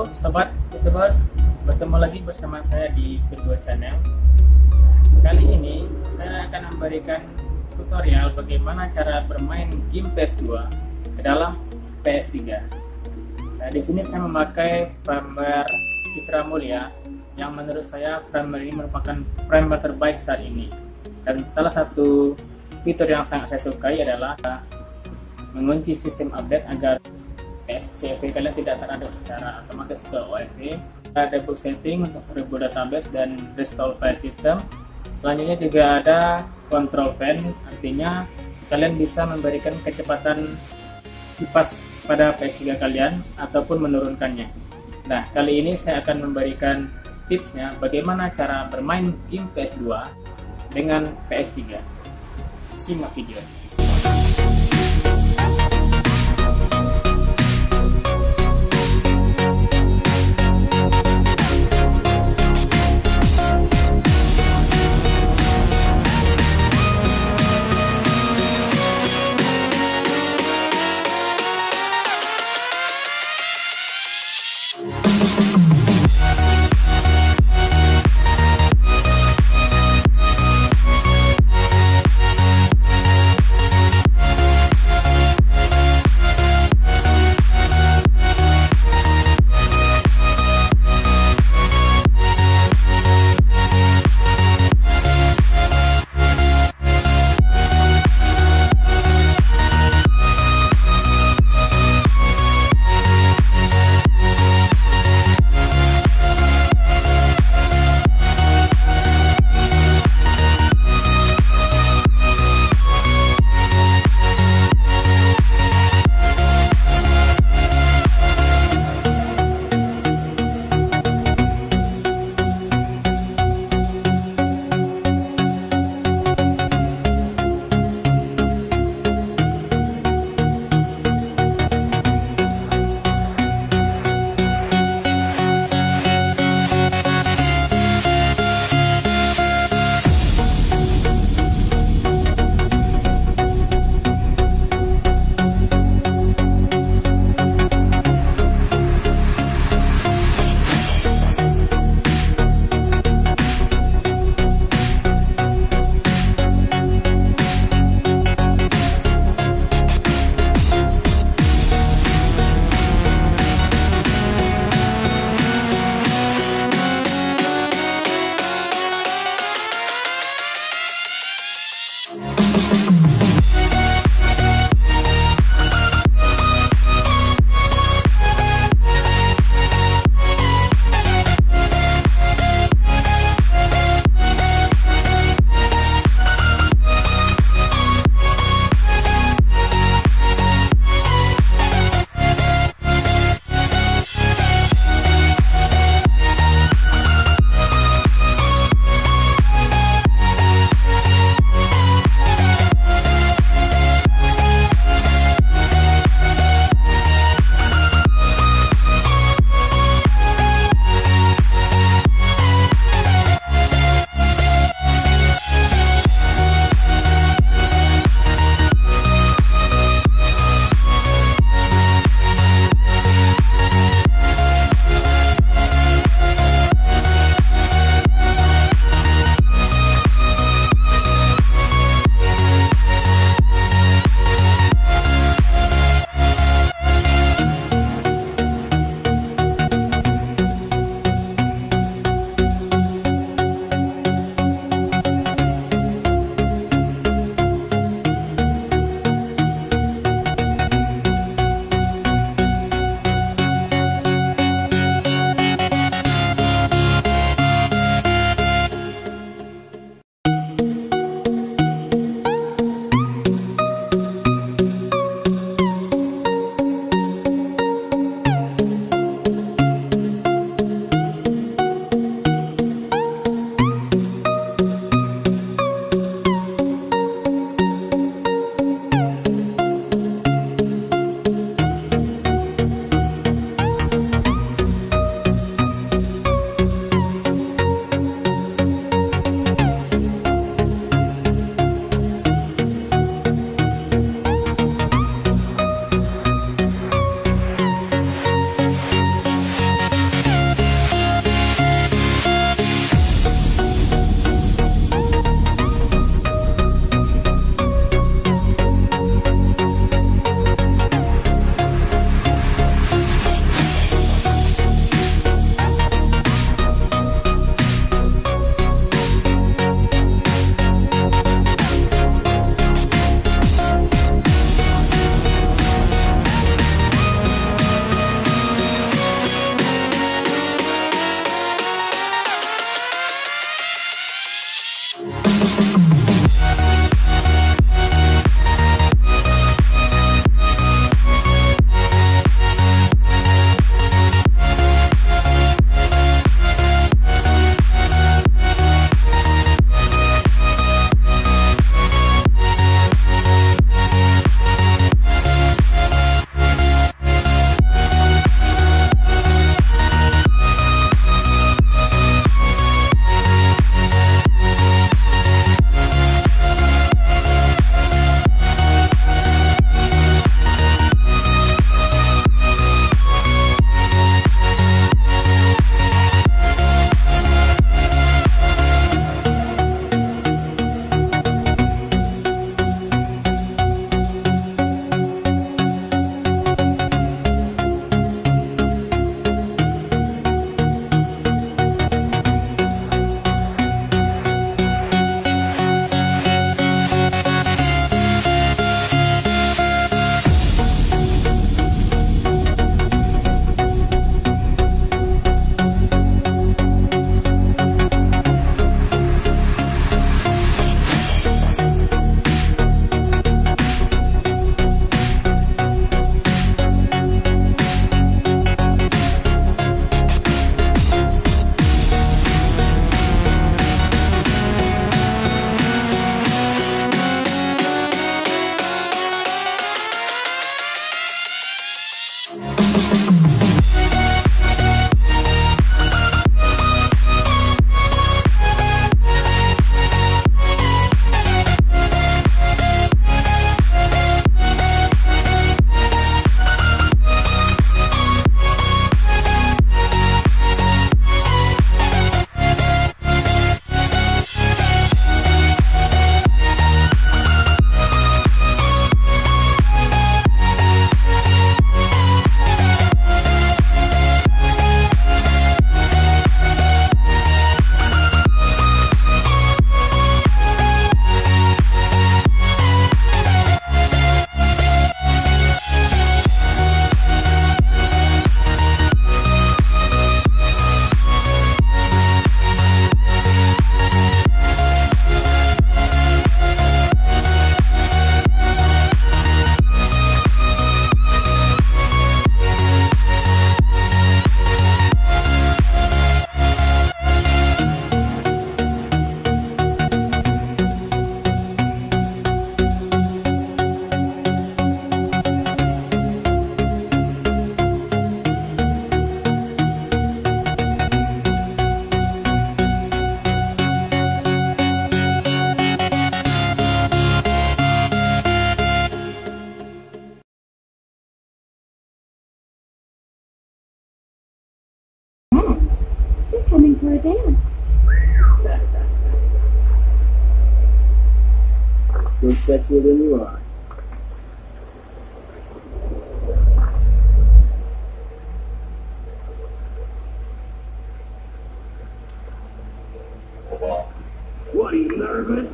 Halo sobat YouTubers, bertemu lagi bersama saya di kedua channel. Kali ini saya akan memberikan tutorial bagaimana cara bermain game PS2 ke dalam PS3. Nah, di sini saya memakai firmware Citra Mulia yang menurut saya firmware ini merupakan firmware terbaik saat ini. Dan salah satu fitur yang sangat saya sukai adalah mengunci sistem update agar SCP kalian tidak terhadap secara otomatis ke OFW. Ada debug setting untuk reboot database dan restore file system. Selanjutnya juga ada control fan, artinya kalian bisa memberikan kecepatan kipas pada PS3 kalian ataupun menurunkannya. Nah, kali ini saya akan memberikan tipsnya bagaimana cara bermain game PS2 dengan PS3. Simak video. Feel sexier than you are. What are you, nervous?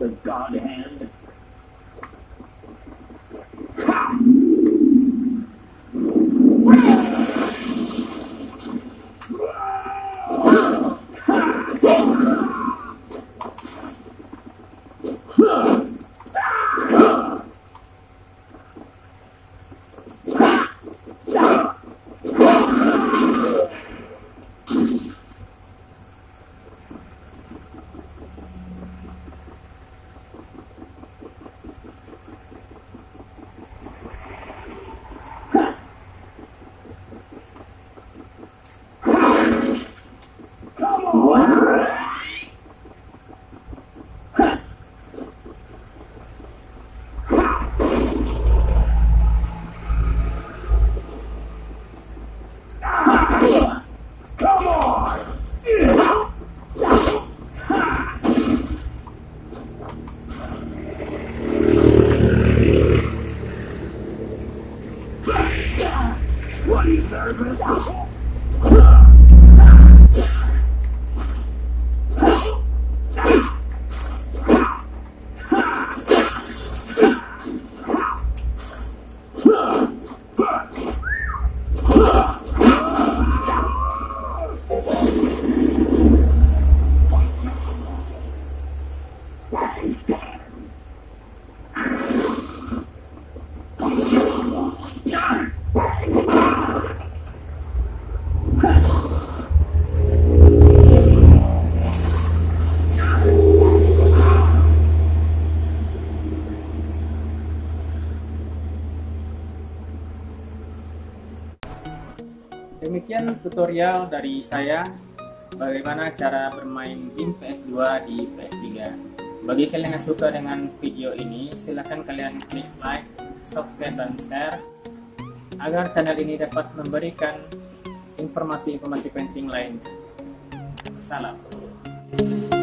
The God Hand. Demikian tutorial dari saya bagaimana cara bermain game PS2 di PS3. Bagi kalian yang suka dengan video ini, silakan kalian klik like, subscribe, dan share agar channel ini dapat memberikan informasi-informasi penting lain. Salam.